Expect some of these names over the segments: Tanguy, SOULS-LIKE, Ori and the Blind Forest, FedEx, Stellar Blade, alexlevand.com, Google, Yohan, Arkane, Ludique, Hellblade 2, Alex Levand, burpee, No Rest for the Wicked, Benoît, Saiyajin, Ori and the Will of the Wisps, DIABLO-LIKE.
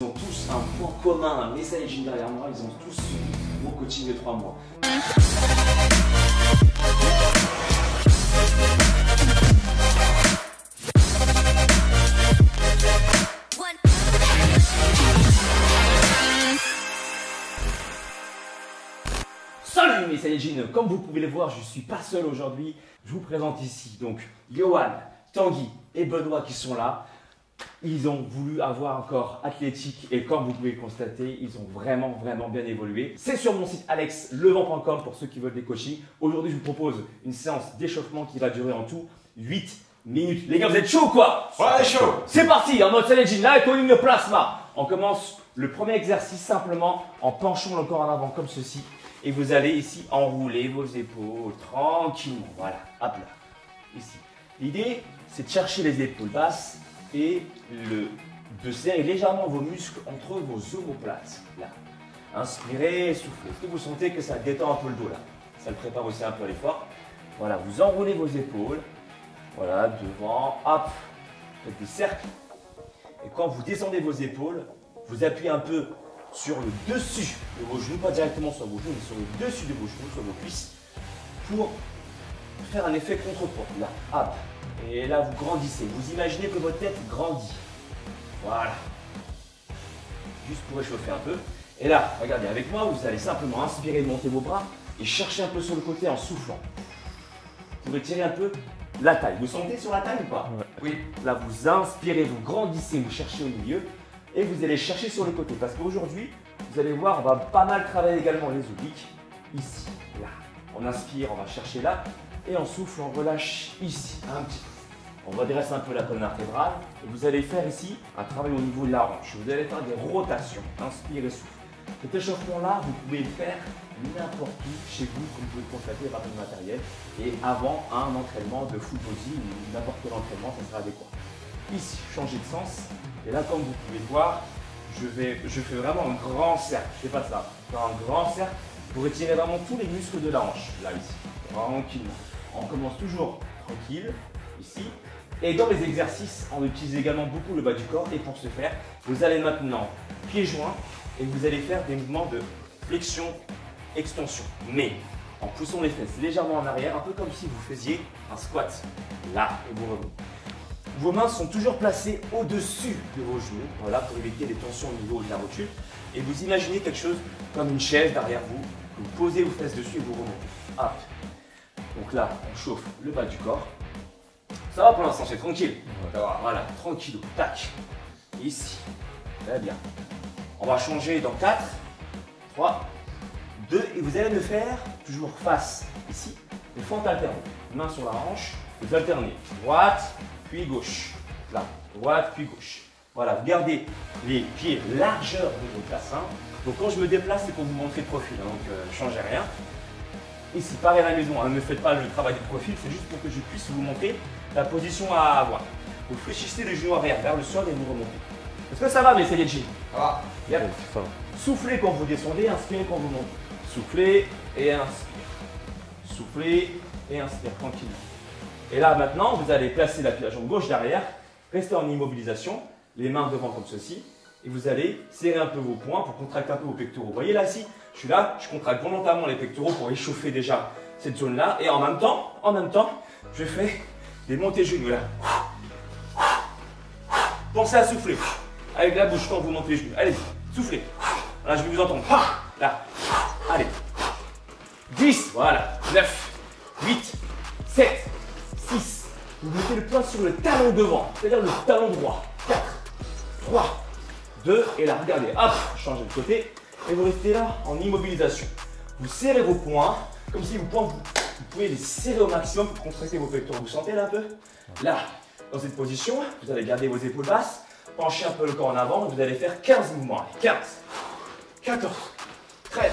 Ils ont tous un point commun, un message derrière moi, ils ont tous mon coaching de 3 mois. Salut mes Saiyajin, comme vous pouvez le voir, je ne suis pas seul aujourd'hui. Je vous présente ici donc Yohan, Tanguy et Benoît qui sont là. Ils ont voulu avoir un corps athlétique et comme vous pouvez le constater, ils ont vraiment bien évolué. C'est sur mon site alexlevand.com pour ceux qui veulent des coachings. Aujourd'hui, je vous propose une séance d'échauffement qui va durer en tout 8 minutes. Les gars, vous êtes chauds ou quoi? Ouais, chaud. C'est parti, en mode Saiyajin, là, tonique de plasma. On commence le premier exercice simplement en penchant le corps en avant comme ceci. Et vous allez ici enrouler vos épaules tranquillement. Voilà, hop là, ici. L'idée, c'est de chercher les épaules basses et de serrer légèrement vos muscles entre vos omoplates. Là. Inspirez, soufflez. Est-ce que vous sentez que ça détend un peu le dos là? Ça le prépare aussi un peu à l'effort. Voilà, vous enroulez vos épaules. Voilà, devant, hop. Faites des cercles. Et quand vous descendez vos épaules, vous appuyez un peu sur le dessus de vos genoux, pas directement sur vos genoux, mais sur le dessus de vos genoux, sur vos cuisses, pour faire un effet contrepoids. Là, hop. Et là, vous grandissez. Vous imaginez que votre tête grandit. Voilà. Juste pour échauffer un peu. Et là, regardez, avec moi, vous allez simplement inspirer, monter vos bras et chercher un peu sur le côté en soufflant. Vous pouvez tirer un peu la taille. Vous sentez sur la taille ou pas? Oui. Là, vous inspirez, vous grandissez, vous cherchez au milieu et vous allez chercher sur le côté. Parce qu'aujourd'hui, vous allez voir, on va pas mal travailler également les obliques. Ici, là. On inspire, on va chercher là. Et on souffle, on relâche ici, un petit peu. On redresse un peu la colonne vertébrale. Et vous allez faire ici un travail au niveau de la hanche. Vous allez faire des rotations. Inspire et souffle. Cet échauffement-là, vous pouvez le faire n'importe où chez vous, comme vous pouvez le constater, par le matériel. Et avant un entraînement de full body ou n'importe quel entraînement, ça sera adéquat. Ici, changer de sens. Et là, comme vous pouvez le voir, je fais vraiment un grand cercle. Je ne fais pas ça. Je fais un grand cercle pour étirer vraiment tous les muscles de la hanche. Là, ici. Tranquillement. On commence toujours tranquille, ici. Et dans les exercices, on utilise également beaucoup le bas du corps. Et pour ce faire, vous allez maintenant pieds joints et vous allez faire des mouvements de flexion, extension. Mais en poussant les fesses légèrement en arrière, un peu comme si vous faisiez un squat. Là, et vous revenez. Vos mains sont toujours placées au-dessus de vos genoux, voilà, pour éviter les tensions au niveau de la rotule. Et vous imaginez quelque chose comme une chaise derrière vous. Vous posez vos fesses dessus et vous remontez. Hop. Donc là, on chauffe le bas du corps. Ça va pour l'instant, c'est tranquille. Voilà, tranquille. Tac. Ici. Très bien. On va changer dans 4, 3, 2. Et vous allez le faire toujours face ici. Les fentes alternent. Main sur la hanche. Vous alternez. Droite, puis gauche. Là. Droite, puis gauche. Voilà. Vous gardez les pieds largeur de votre bassin. Donc quand je me déplace, c'est pour vous montrer le profil. Hein, donc ne changez rien. Ici, pareil à la maison, hein, ne faites pas le travail de profil, c'est juste pour que je puisse vous montrer la position à avoir. Vous fléchissez le genou arrière vers le sol et vous remontez. Est-ce que ça va mes Saiyajin? Ah, yep. Soufflez quand vous descendez, inspirez quand vous montez. Soufflez et inspire. Soufflez et inspire tranquillement. Et là maintenant, vous allez placer la jambe gauche derrière, rester en immobilisation, les mains devant comme ceci. Et vous allez serrer un peu vos poings pour contracter un peu vos pectoraux. Vous voyez là, si je suis là, je contracte volontairement les pectoraux pour échauffer déjà cette zone-là. Et en même temps, je fais des montées genoux là. Pensez à souffler avec la bouche quand vous montez les genoux. Allez, soufflez. Là, je vais vous entendre. Là, allez. 10, voilà. 9, 8, 7, 6. Vous mettez le poing sur le talon devant, c'est-à-dire le talon droit. 4, 3, 2, et là, regardez, hop, changez de côté, et vous restez là en immobilisation. Vous serrez vos poings, comme si vos poings, vous pouvez les serrer au maximum pour contracter vos pectoraux. Vous sentez là un peu? Là, dans cette position, vous allez garder vos épaules basses, penchez un peu le corps en avant, et vous allez faire 15 mouvements. 15, 14, 13,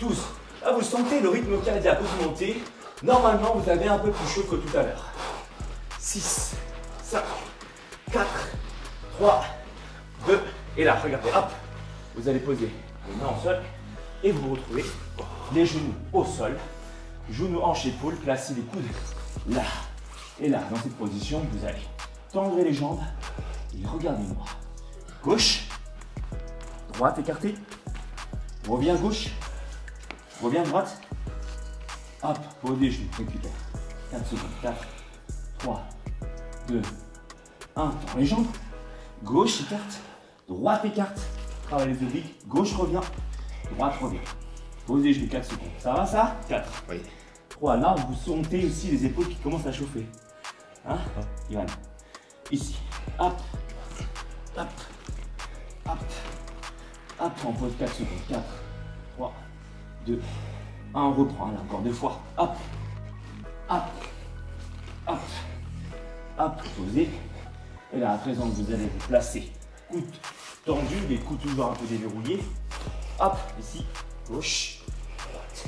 12. Là, vous sentez le rythme cardiaque augmenter. Normalement, vous avez un peu plus chaud que tout à l'heure. 6, 5, 4, 3, 2, et là, regardez, hop, vous allez poser les mains au sol et vous retrouvez les genoux au sol, genoux, hanches, épaules, placez les coudes là et là. Dans cette position, vous allez tendre les jambes et regardez-moi. Gauche, droite écartée, reviens gauche, reviens droite, hop, au des genoux, récupère, 4 secondes, 4, 3, 2, 1, tends les jambes, gauche écarte, droite écarte, travaille les obliques, gauche revient, droite revient, pose les genoux, 4 secondes, ça va ça? 4, oui. 3, là vous sentez aussi les épaules qui commencent à chauffer, hein, Yohan, ici, hop, hop, hop, hop, on pose 4 secondes, 4, 3, 2, 1, on reprend, là, encore deux fois, hop, hop, hop, hop, posez, et là à présent vous allez vous placer, coude tendu, les coudes toujours un peu déverrouillés, hop, ici, gauche, droite,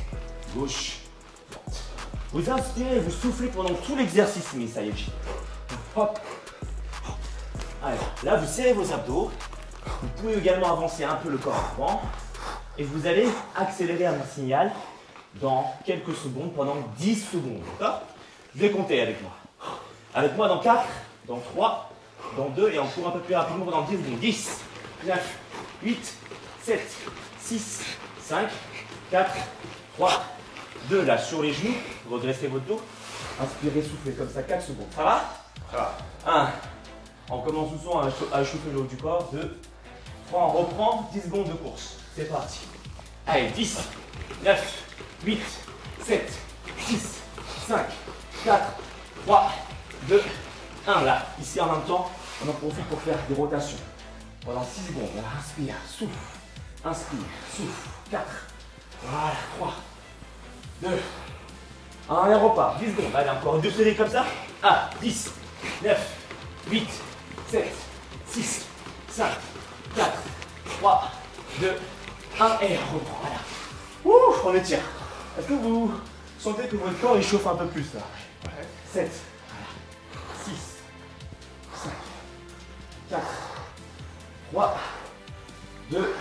gauche, droite, vous inspirez, vous soufflez pendant tout l'exercice, mais ça y est, hop, allez, là vous serrez vos abdos, vous pouvez également avancer un peu le corps avant et vous allez accélérer à mon signal dans quelques secondes, pendant 10 secondes, d'accord? Je vais compter avec moi. Avec moi dans 4, dans 3, dans 2 et on court un peu plus rapidement pendant 10 secondes. 10, 9, 8, 7, 6, 5, 4, 3, 2. Là, sur les genoux, redressez votre dos. Inspirez, soufflez comme ça, 4 secondes. Ça va? Ça va. 1. On commence doucement à chauffer le haut du corps. 2, 3, on reprend. 10 secondes de course. C'est parti. Allez, 10, 9, 8, 7, 6, 5, 4, 3, 2, 1. Là, ici en même temps, on en profite pour faire des rotations. Pendant 6 secondes. Voilà, inspire, souffle. Inspire, souffle. 4, voilà, 3, 2, 1. Et on repart. 10 secondes. Allez, encore deux séries comme ça. 1, 10, 9, 8, 7, 6, 5, 4, 3, 2, 1 et on reprend. Voilà. Ouh, on étire. Est-ce que vous sentez que votre corps il chauffe un peu plus là? Ouais. 7, 6, 5, 4, 3, 2,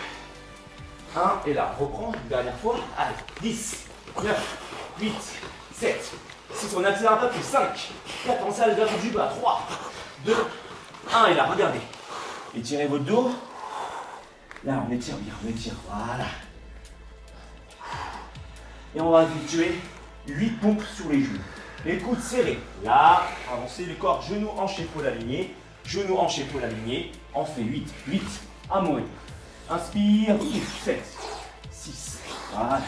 1 et là, on reprend une dernière fois. Allez, 10, 9, 8, 7, 6, on accélère un peu plus. 5, 4, on s'allonge vers du bas. 3, 2, 1 et là, regardez. Étirez votre dos. Là, on étire bien, on étire, voilà. Et on va effectuer 8 pompes sur les genoux. Les coudes serrés. Là, avancez le corps, genoux, hanches, épaules alignées. Genoux, hanches, épaules alignées. On fait 8, 8, à mourir. Inspire, 7, 6, voilà.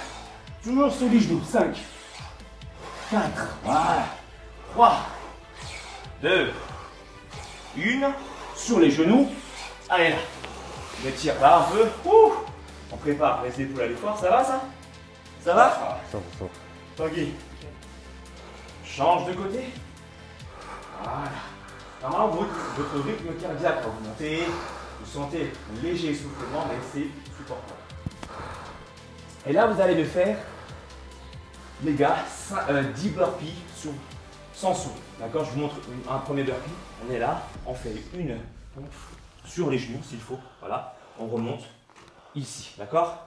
Toujours sur les genoux, 5, 4, voilà. 3, 2, 1, sur les genoux. Allez là. On étire là un peu. Ouh, on prépare les épaules à l'effort. Ça va ça? Ça va? Tanguy. Change de côté. Voilà. Normalement, votre rythme cardiaque, vous montez, vous sentez un léger essoufflement, mais c'est supportable. Et là, vous allez le faire, les gars, 10 burpees sans saut. D'accord? Je vous montre un premier burpee. On est là, on fait une pompe sur les genoux s'il faut, voilà, on remonte ici, d'accord?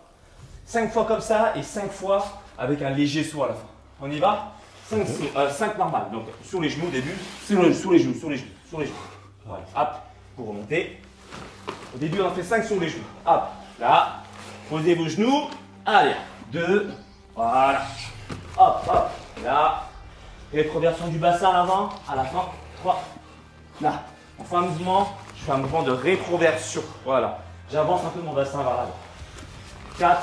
5 fois comme ça et 5 fois avec un léger saut à la fin. On y va? 5 normal, donc sur les genoux au début, sur les genoux, voilà, hop, pour remonter. Au début on fait 5 sur les genoux, hop, là, posez vos genoux, allez, 2, voilà, hop, hop, là, et proversion du bassin à l'avant, à la fin, 3, là, en fin de mouvement, je fais un mouvement de rétroversion. Voilà. J'avance un peu mon bassin vers l'avant. 4.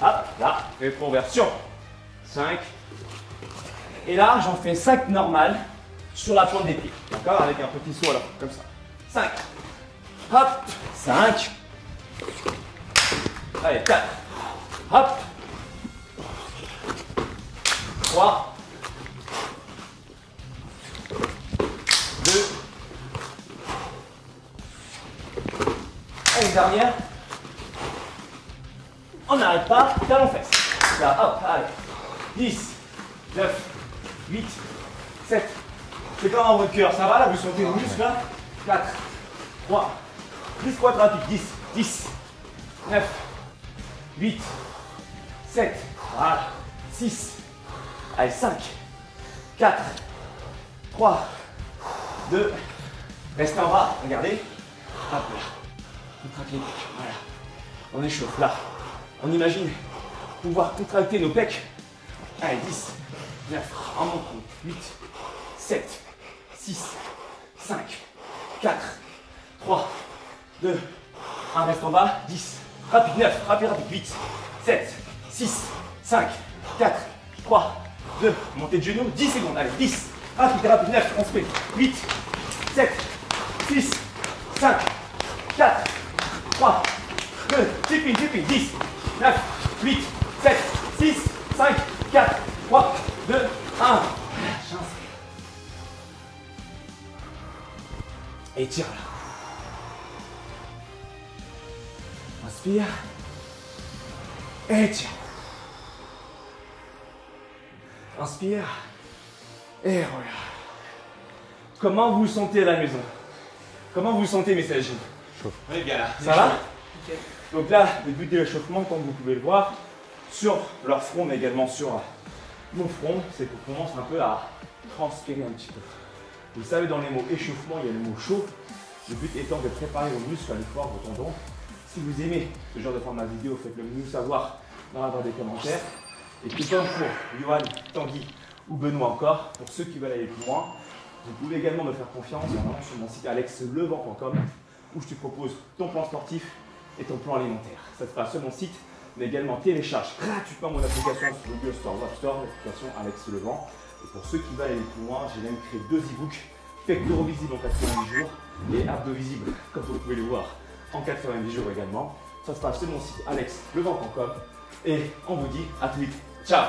Hop, là, rétroversion. 5. Et là, j'en fais 5 normales sur la pointe des pieds. D'accord? Avec un petit saut, alors, comme ça. 5. Hop, 5. Allez, 4. Hop. 3. 2. Allez, dernière. On n'arrête pas, talons fesses. Là, hop, allez. 10, 9, 8, 7. C'est comme dans votre cœur, ça va là? Vous sentez vos muscles là? 4, 3, 10 squats rapides. 10, 10, 9, 8, 7, voilà. 6, allez, 5, 4, 3, 2, restez en bas, regardez, hop là, pieds. Voilà. On échauffe là. On imagine pouvoir contracter nos pecs. Allez, 10, 9, en montant. 8, 7, 6, 5, 4, 3, 2, 1. Reste en bas. 10, rapide, 9, rapide, rapide. 8, 7, 6, 5, 4, 3, 2. Montez de genoux. 10 secondes. Allez, 10, rapide, rapide, 9. On se met. 8, 7, 6, 5, 4, 3, 2, 10, 9, 8, 7, 6, 5, 4, 3, 2, 1. Et tire là. Inspire. Et tire. Inspire. Et regarde. Comment vous vous sentez à la maison? Comment vous vous sentez, mes sages? Chaud. On est bien là. Ça va? Okay. Donc là, le but de l'échauffement, comme vous pouvez le voir, sur leur front, mais également sur mon front, c'est qu'on commence un peu à transpirer un petit peu. Vous savez, dans les mots échauffement, il y a le mot chaud. Le but étant de préparer vos muscles à l'effort, vos tendons. Si vous aimez ce genre de format vidéo, faites-le nous savoir dans la barre des commentaires. Et puis comme pour Yohan, Tanguy ou Benoît encore, pour ceux qui veulent aller plus loin, vous pouvez également me faire confiance sur mon site alexlevand.com où je te propose ton plan sportif et ton plan alimentaire. Ça se passe sur mon site, mais également télécharge gratuitement mon application sur Google Store ou App Store, l'application Alex Levand. Et pour ceux qui veulent aller plus loin, j'ai même créé 2 e-books, pectoraux visibles en 90 jours et abdos visibles, comme vous pouvez le voir, en 90 jours également. Ça se passe sur mon site alexlevand.com et on vous dit à plus vite. Ciao!